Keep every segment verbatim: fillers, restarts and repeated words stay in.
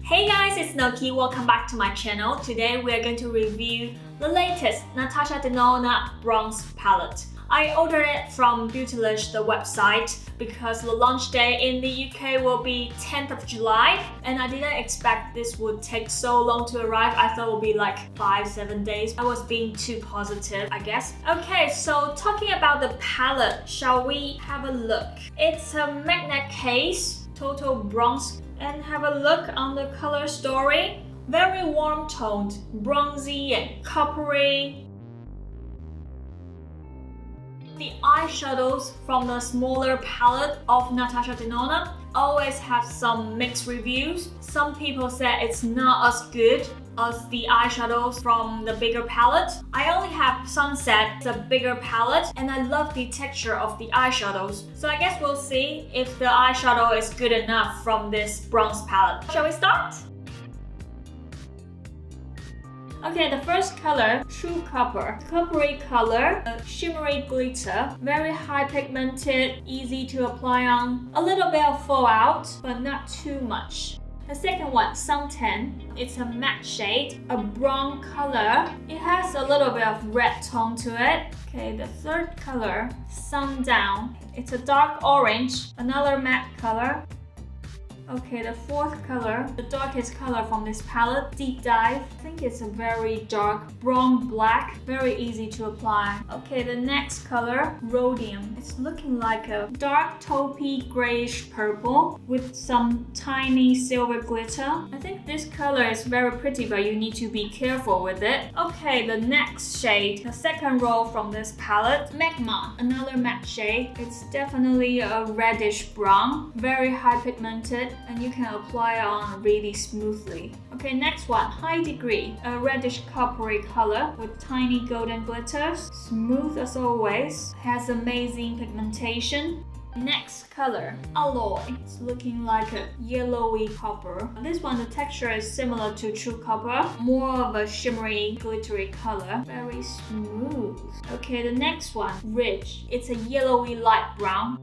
Hey guys, it's Noki. Welcome back to my channel. Today we are going to review the latest Natasha Denona Bronze Palette. I ordered it from Beautylish, the website, because the launch day in the U K will be tenth of July, and I didn't expect this would take so long to arrive. I thought it would be like five, seven days. I was being too positive, I guess. Okay, so talking about the palette, shall we have a look? It's a magnet case, total bronze, and have a look on the color story. Very warm toned, bronzy and coppery. The eyeshadows from the smaller palette of Natasha Denona always have some mixed reviews. Some people say it's not as good as the eyeshadows from the bigger palette. I only have Sunset, the bigger palette, and I love the texture of the eyeshadows. So I guess we'll see if the eyeshadow is good enough from this bronze palette. Shall we start? Okay, the first color, True Copper. Coppery color, a shimmery glitter, very high pigmented, easy to apply on. A little bit of fallout, but not too much. The second one, Suntan. It's a matte shade, a brown color. It has a little bit of red tone to it. Okay, the third color, Sundown. It's a dark orange, another matte color. Okay, the fourth color, the darkest color from this palette, Deep Dive. I think it's a very dark brown black, very easy to apply. Okay, the next color, Rhodium. It's looking like a dark taupey grayish purple with some tiny silver glitter. I think this color is very pretty, but you need to be careful with it. Okay, the next shade, the second row from this palette, Magma, another matte shade. It's definitely a reddish brown, very high pigmented, and you can apply it on really smoothly. Okay, next one, High Degree, a reddish coppery color with tiny golden glitters, smooth as always, has amazing pigmentation. Next color, Alloy. It's looking like a yellowy copper. This one, the texture is similar to True Copper, more of a shimmery, glittery color, very smooth. Okay, the next one, Ridge. It's a yellowy light brown.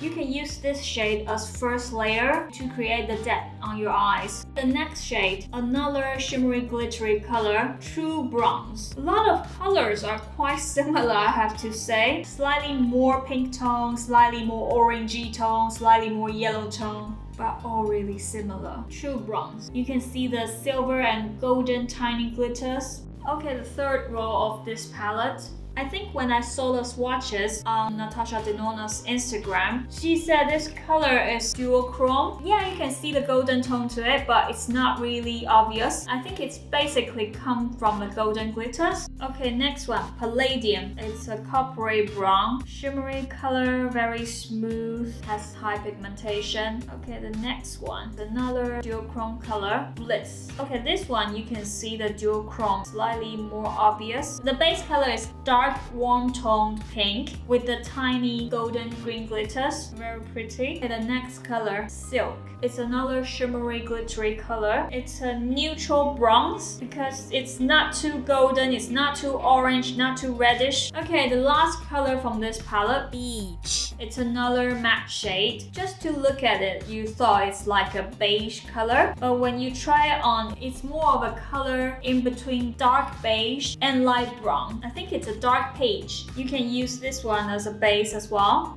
You can use this shade as first layer to create the depth on your eyes. The next shade, another shimmery glittery color, True Bronze. A lot of colors are quite similar, I have to say. Slightly more pink tone, slightly more orangey tone, slightly more yellow tone, but all really similar. True Bronze. You can see the silver and golden tiny glitters. Okay, the third row of this palette. I think when I saw the swatches on Natasha Denona's Instagram, she said this color is duochrome. Yeah, you can see the golden tone to it, but it's not really obvious. I think it's basically come from the golden glitters. Okay, next one, Palladium. It's a coppery brown, shimmery color, very smooth, has high pigmentation. Okay, the next one, another duochrome color, Bliss. Okay, this one you can see the duochrome, slightly more obvious. The base color is dark warm toned pink with the tiny golden green glitters, very pretty. And the next color, Silk. It's another shimmery glittery color. It's a neutral bronze because it's not too golden, it's not too orange, not too reddish. Okay, the last color from this palette, Beach. It's another matte shade. Just to look at it, you thought it's like a beige color, but when you try it on, it's more of a color in between dark beige and light brown. I think it's a dark Dark Peach. You can use this one as a base as well.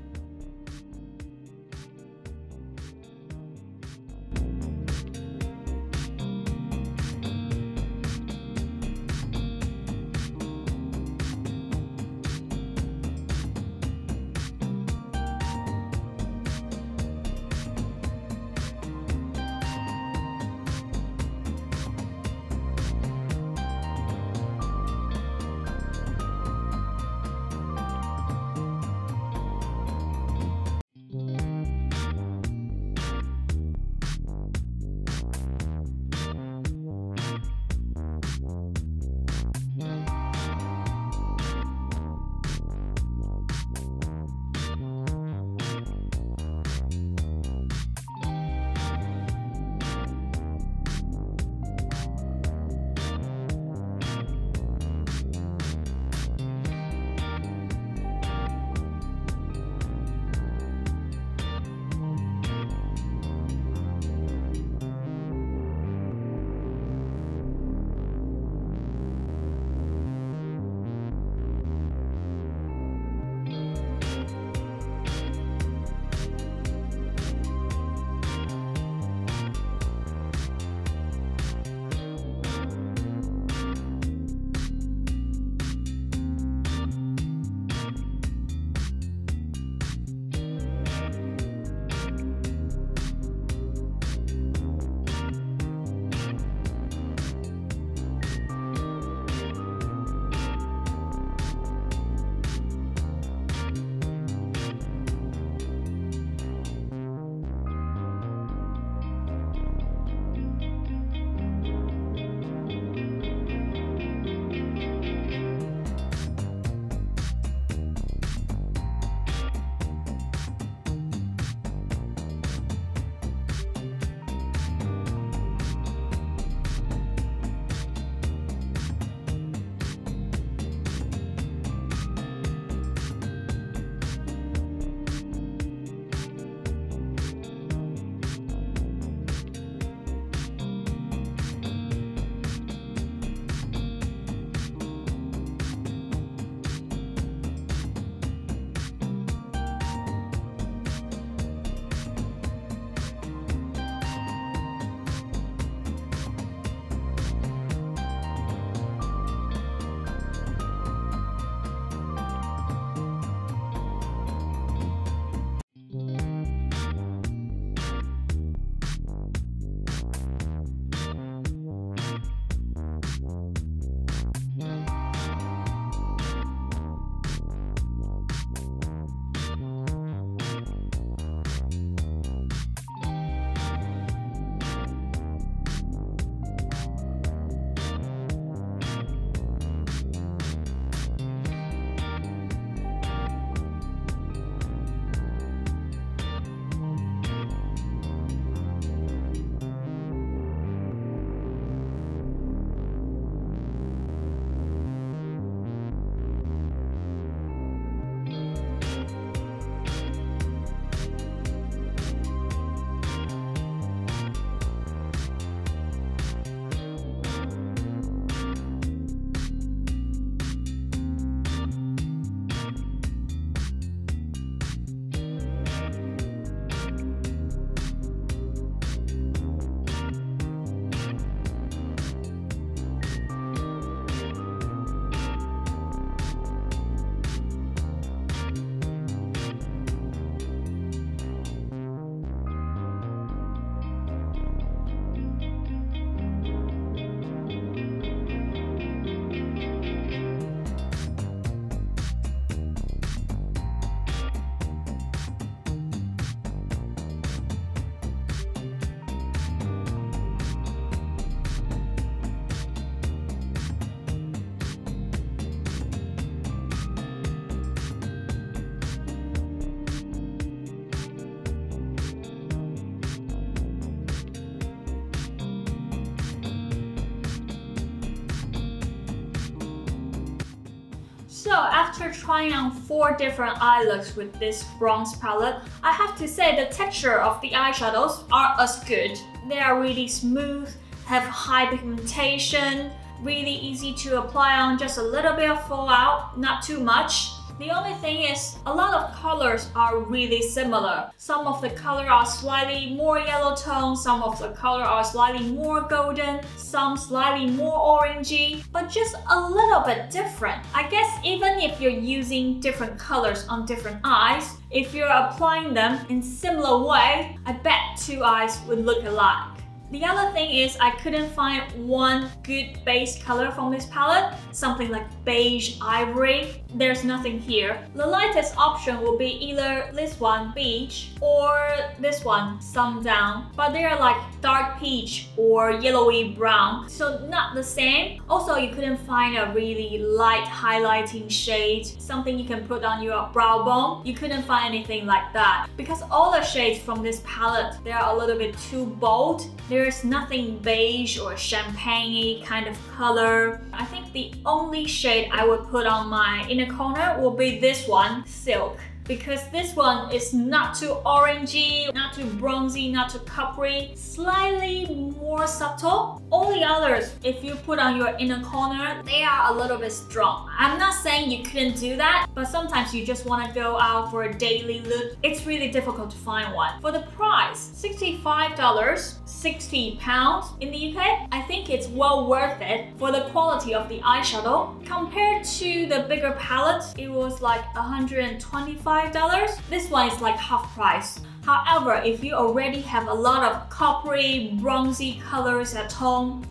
after trying on four different eye looks with this bronze palette, I have to say the texture of the eyeshadows are as good. They are really smooth, have high pigmentation, really easy to apply on, just a little bit of fallout, not too much. The only thing is, a lot of colors are really similar. Some of the colors are slightly more yellow toned, some of the colors are slightly more golden, some slightly more orangey, but just a little bit different. I guess even if you're using different colors on different eyes, if you're applying them in similar way, I bet two eyes would look alike. The other thing is I couldn't find one good base color from this palette, something like beige, ivory. There's nothing here. The lightest option will be either this one, beige, or this one, sundown. But they are like dark peach or yellowy brown, so not the same. Also, you couldn't find a really light highlighting shade, something you can put on your brow bone. You couldn't find anything like that because all the shades from this palette, they are a little bit too bold. There's nothing beige or champagne-y kind of color. I think the only shade I would put on my inner corner will be this one, Silk, because this one is not too orangey, not too bronzy, not too coppery, slightly more subtle. All the others, if you put on your inner corner, they are a little bit strong. I'm not saying you couldn't do that, but sometimes you just want to go out for a daily look. It's really difficult to find one. For the price, sixty-five dollars, sixty pounds in the U K, I think it's well worth it for the quality of the eyeshadow. Compared to the bigger palette, it was like one hundred twenty-five dollars. This one is like half price. However, if you already have a lot of coppery, bronzy colors at home,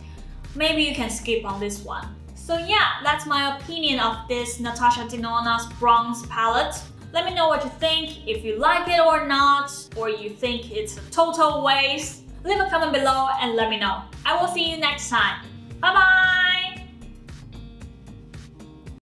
maybe you can skip on this one. So yeah, that's my opinion of this Natasha Denona's bronze palette. Let me know what you think, if you like it or not, or you think it's a total waste. Leave a comment below and let me know. I will see you next time. Bye bye!